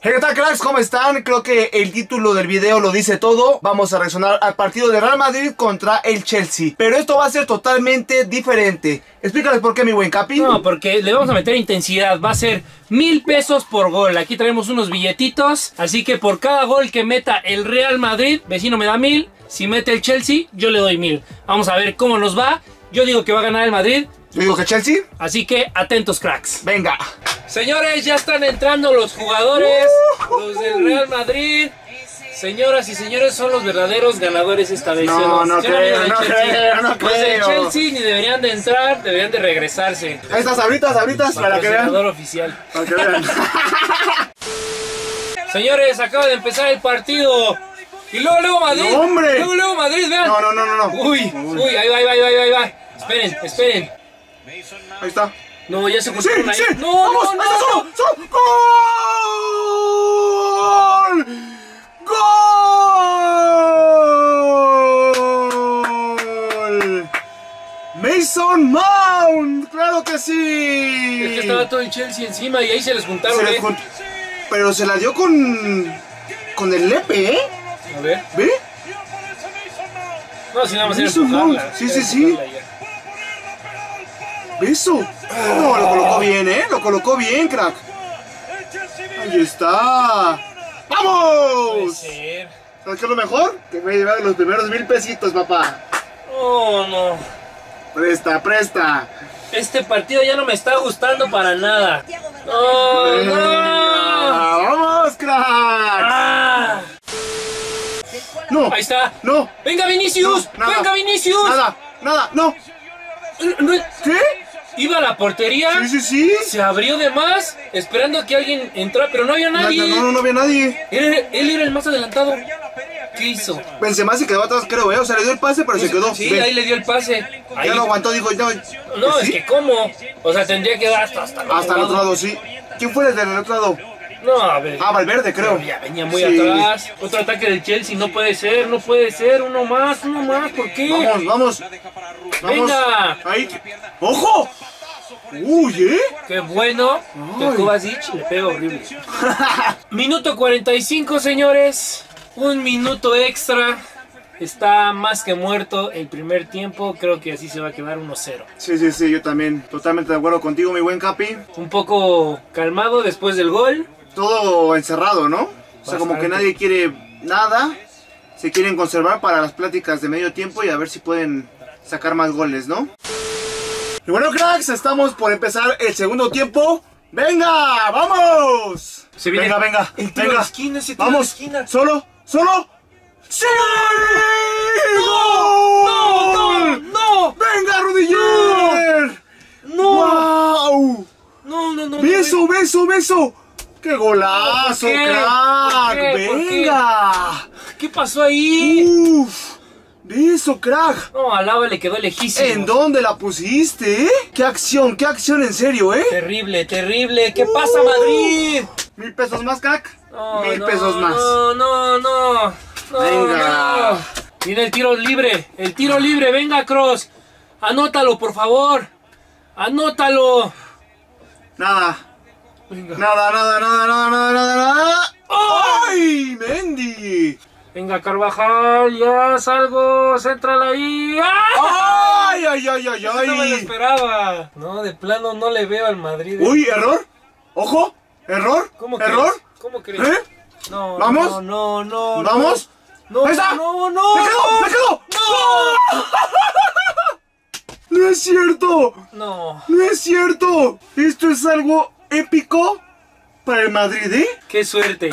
Hey, ¿qué tal, cracks? ¿Cómo están? Creo que el título del video lo dice todo. Vamos a reaccionar al partido de Real Madrid contra el Chelsea, pero esto va a ser totalmente diferente. Explícales por qué, mi buen Capi. No, porque le vamos a meter intensidad. Va a ser 1000 pesos por gol. Aquí traemos unos billetitos, así que por cada gol que meta el Real Madrid, vecino me da 1000. Si mete el Chelsea, yo le doy 1000. Vamos a ver cómo nos va. Yo digo que va a ganar el Madrid. Yo digo que Chelsea. Así que atentos, cracks. Venga. Señores, ya están entrando los jugadores, los del Real Madrid. Señoras y señores, son los verdaderos ganadores esta vez. No creo. Chelsea ni deberían de entrar, deberían de regresarse. Estas ahorita para que vean. Ganador oficial. Para que vean. Señores, acaba de empezar el partido. Y luego Madrid. No, hombre. Luego Madrid, vean. No. Uy, ahí va. Esperen. Ahí está. No, ya se pusieron ahí. Sí. No, vamos, no. ¡Gol! ¡Gol! ¡Mason Mount! ¡Claro que sí! Es que estaba todo el Chelsea encima y ahí se les juntaron. Pero se la dio con el lepe, ¿eh? A ver. ¿Ve? No, si nada más era empujarla. Sí. Eso. Oh, lo colocó bien, lo colocó bien, crack. Ahí está. ¡Vamos! ¿Sabes qué es lo mejor? Que me llevan los primeros 1000 pesitos, papá. Oh, no. Presta. Este partido ya no me está gustando para nada. Oh, no. ¡Vamos, crack! No. Ahí está. No. ¡Venga, Vinicius! No, ¡venga, Vinicius! Nada, no. ¿Qué? Iba a la portería. Sí. Se abrió de más, esperando que alguien entrara, pero no había nadie. No había nadie. Él era el más adelantado. ¿Qué hizo? Benzema se quedó atrás, creo, ¿eh? O sea, le dio el pase, pero se quedó. Sí, ahí le dio el pase. Ya no aguantó, dijo. No, es que ¿cómo? O sea, tendría que dar hasta el otro lado, sí. ¿Quién fue desde el otro lado? No, a ver. Ah, Valverde, creo. Pero ya venía muy atrás. Otro ataque del Chelsea, no puede ser. Uno más, ¿por qué? Vamos. Venga. Ahí. ¡Ojo! ¡Uy, eh! ¡Qué bueno! De Kovacic le pega horrible. Minuto 45, señores. Un minuto extra. Está más que muerto el primer tiempo. Creo que así se va a quedar 1-0. Sí, yo también. Totalmente de acuerdo contigo, mi buen Capi. Un poco calmado después del gol. Todo encerrado, ¿no? Bastante. O sea, como que nadie quiere nada. Se quieren conservar para las pláticas de medio tiempo y a ver si pueden sacar más goles, ¿no? Y bueno, cracks, estamos por empezar el segundo tiempo. ¡Venga! ¡Vamos! Se viene. Venga. El tiro de esquina, ese tiro. Vamos. De esquina. Solo. ¡Sí! ¡No! ¡Venga, Rudiger! ¡No! ¡Wow! No. ¡Beso! ¡Qué golazo, crack! ¡Venga! ¿Qué pasó ahí? ¡Uf! ¡Beso, crack! No, a Alaba le quedó lejísimo. ¿En dónde la pusiste, eh? ¡Qué acción, en serio, eh! Terrible. ¿Qué pasa, Madrid? 1000 pesos más, crack. 1000 pesos más. No. Venga. Tiene el tiro libre, venga, Kroos. Anótalo, por favor. Anótalo. Nada. ¡Ay, Mendy! Venga, Carvajal, ya salgo, céntrala ahí. ¡Ah! ¡Ay! No me lo esperaba. No, de plano no le veo al Madrid. Uy, error. Ojo, error. ¿Cómo crees? ¿Eh? No. ¿Vamos? No. ¿Vamos? No, ahí está. No. ¡Me quedó! ¡No! ¡No es cierto! ¡No es cierto! Esto es algo épico para el Madrid, ¿eh? ¡Qué suerte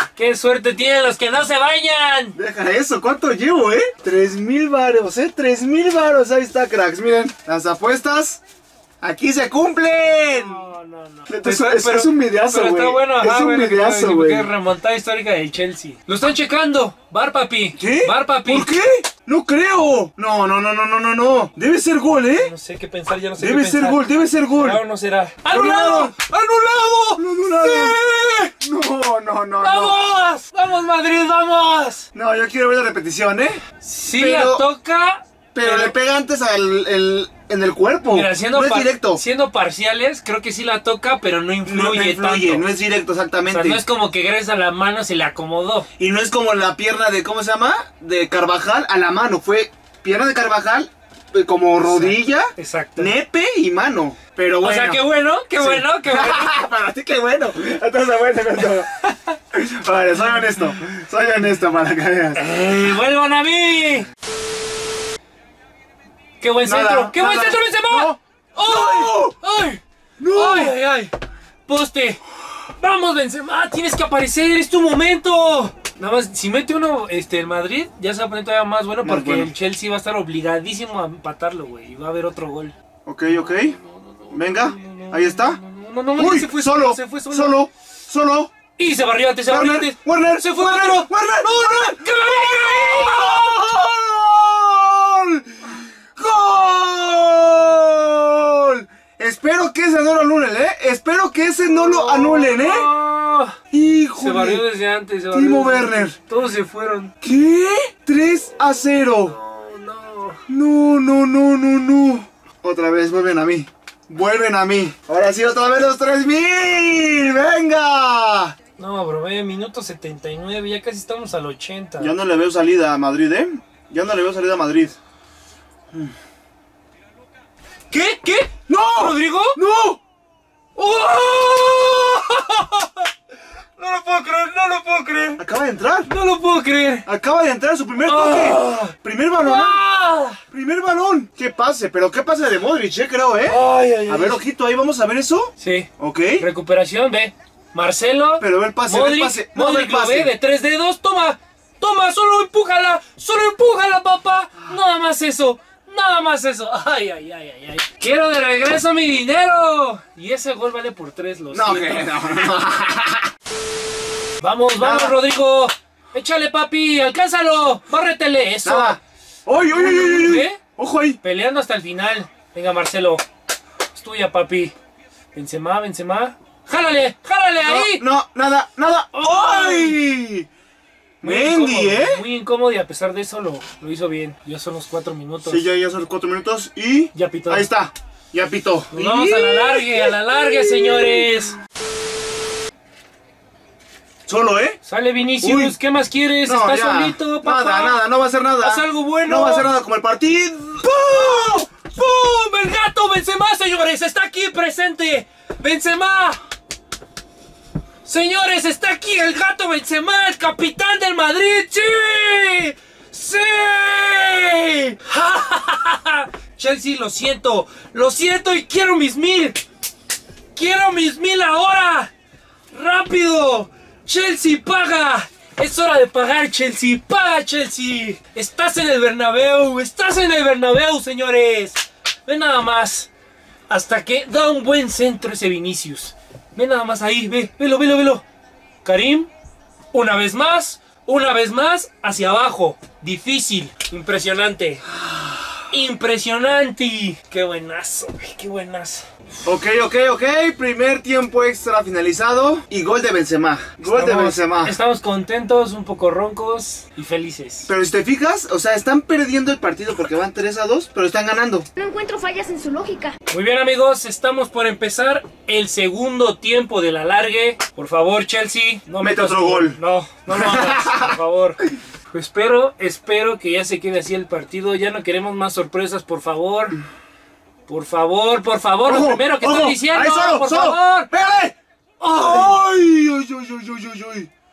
tienen los que no se bañan! Deja eso, ¿cuánto llevo, eh? 3000 varos, ¿eh? 3000 varos, ahí está, cracks, miren. Las apuestas aquí se cumplen. No. Pero es un videazo, güey. Está bueno, es un videazo, güey. Remontada histórica del Chelsea. Lo están checando. Bar, papi. ¿Qué? Bar, papi. ¿Por qué? No creo. No. Debe ser gol, ¿eh? No sé qué pensar, ya no sé. Debe ser gol. Claro, no será. ¡Anulado! ¡Sí! No. ¡Vamos, Madrid, vamos! No, yo quiero ver la repetición, ¿eh? Sí, la toca. Pero le pega antes al en el cuerpo. Mira, no es directo. Siendo parciales, creo que sí la toca, pero no influye, tanto. No es directo, exactamente. O sea, no es como que gracias a la mano se le acomodó. Y no es como la pierna de, ¿cómo se llama? De Carvajal a la mano. Fue pierna de Carvajal, como rodilla, exacto, nepe y mano. Pero bueno. O sea, qué bueno, qué bueno, qué bueno. Para ti, qué bueno. Entonces, bueno. Vale, soy honesto para que veas. ¡Vuelvan a mí! ¡Qué buen centro! ¡Qué buen centro, Benzema! ¡No! ¡Ay! ¡No! ¡Ay, ay, ay! ¡Poste! ¡Vamos, Benzema! ¡Tienes que aparecer! ¡Es tu momento! Nada más, si mete uno el Madrid, ya se va a poner todavía más bueno, porque el Chelsea va a estar obligadísimo a empatarlo, güey. Y va a haber otro gol. Ok, ok. Venga, ahí está. ¡Uy! Se fue solo. Se fue solo. Solo. Y se barrió antes, Werner. Se fue Werner. ¡Werner! ¡Qué ¡Gol! Espero que ese no lo anulen, ¿eh? Espero que ese no lo anulen, ¿eh? ¡Híjole! Se barrió desde antes, Timo Werner. Todos se fueron. ¿Qué? 3-0. No. Otra vez vuelven a mí. Ahora sí, otra vez los 3000. ¡Venga! No, bro, minuto 79. Ya casi estamos al 80. Ya no le veo salida a Madrid, ¿eh? ¿Qué? ¡No! ¿Rodrigo? ¡No! ¡Oh! No lo puedo creer, Acaba de entrar. Acaba de entrar su primer toque. Primer balón. Primer balón. Qué pase, pero qué pase de Modric, creo, ¿eh? A ver, ojito, ahí vamos a ver eso. Sí. Ok. Recuperación, ve. Marcelo. Pero ve el pase, Modric, Modric lo ve de 3 dedos. Toma. Solo empújala, papá. Nada más eso, Ay, ay, ay, ay, ay. Quiero de regreso mi dinero. Y ese gol vale por 3, los. No, que no. Vamos, Rodrigo. Échale, papi, alcánzalo. Bárretele, eso. ¡Oy, oy, oy, oy! Ojo ahí. Peleando hasta el final. Venga, Marcelo. Es tuya, papi. Benzema, Jálale, ahí. No, nada. ¡Ay! Mendy, muy incómodo, y a pesar de eso lo hizo bien. Ya son los 4 minutos. Sí, ya son los 4 minutos y... Ya pitó. Ahí está, ya pitó. Nos vamos a la largue, señores. Solo, ¿eh? Sale Vinicius. Uy. ¿Qué más quieres? No, está solito, papá. Nada, no va a hacer nada. Haz algo bueno. No va a hacer nada como el partido. ¡Pum! ¡Pum! ¡El gato Benzema, señores! ¡Está aquí presente! ¡Benzema! Señores, está aquí el gato Benzema, el capitán del Madrid. ¡Sí! ¡Sí! Chelsea, lo siento. Y quiero mis 1000. Quiero mis 1000 ahora. ¡Rápido! ¡Chelsea, paga! Es hora de pagar, Chelsea. ¡Paga, Chelsea! Estás en el Bernabéu. Señores. Ve nada más. Hasta que da un buen centro ese Vinicius. Ve nada más ahí, velo. Karim, una vez más, hacia abajo. Difícil, impresionante. Qué buenazo, Ok. Primer tiempo extra finalizado. Y gol de Benzema. Estamos contentos, un poco roncos y felices. Pero si te fijas, o sea, están perdiendo el partido porque van 3-2, pero están ganando. No encuentro fallas en su lógica. Muy bien, amigos, estamos por empezar el segundo tiempo del alargue. Por favor, Chelsea, no mete otro gol. No, por favor. Espero que ya se quede así el partido. Ya no queremos más sorpresas, por favor. Por favor, ojo, lo primero que estoy diciendo. Ahí solo, por favor. ¡Pégale!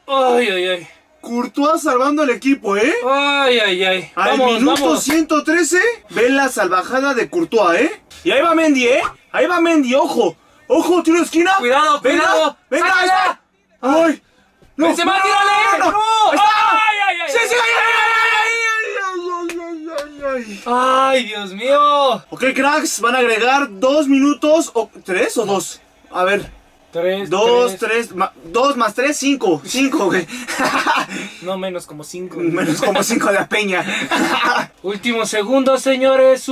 ¡Ay! Courtois salvando al equipo, ¿eh? ¡Ay! Vamos, al minuto 113, ve la salvajada de Courtois, ¿eh? Y ahí va Mendy, ¿eh? Ojo. Tiro de esquina. Cuidado, venga, ahí está. ¡Ay! ¡No! ¡Benzema, tírale! ¡No! ¡Ay, Dios mío! Ok, cracks, van a agregar 2 minutos. ¿3 o 2? A ver. 2 más 3, 5. 5, güey. No, menos como 5. Menos como 5 de la peña. Últimos segundos, señores.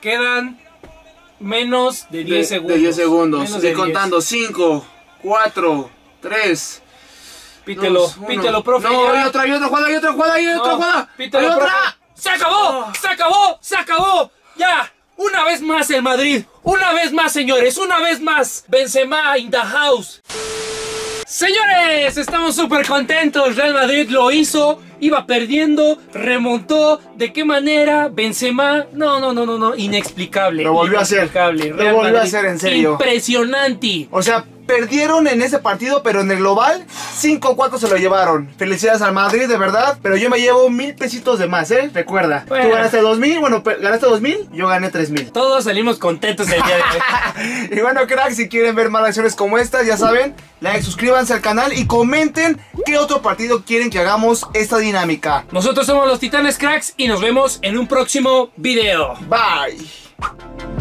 Quedan menos de 10 segundos. Estoy contando. 5, 4, 3. Pítelo, pítelo, profe. No, hay otra jugada. ¡Se acabó! Ya, una vez más el Madrid, una vez más señores, una vez más Benzema in the house. Señores, estamos súper contentos, Real Madrid lo hizo, iba perdiendo, remontó, ¿de qué manera? Benzema, no, inexplicable. Lo volvió a hacer, lo volvió a hacer, en serio. Impresionante. O sea, perdieron en ese partido, pero en el global 5-4 se lo llevaron. Felicidades al Madrid, de verdad. Pero yo me llevo 1000 pesitos de más, ¿eh? Recuerda, bueno, tú ganaste 2000, bueno, ganaste 2000, yo gané 3000. Todos salimos contentos el día de hoy. Y bueno, cracks, si quieren ver más acciones como estas, ya saben, like, suscríbanse al canal y comenten qué otro partido quieren que hagamos esta dinámica. Nosotros somos los Titanes Cracks y nos vemos en un próximo video. Bye.